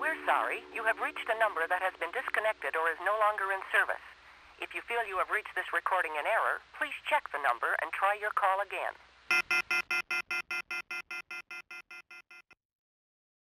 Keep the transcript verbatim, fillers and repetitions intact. We're sorry. You have reached a number that has been disconnected or is no longer in service. If you feel you have reached this recording in error, please check the number and try your call again.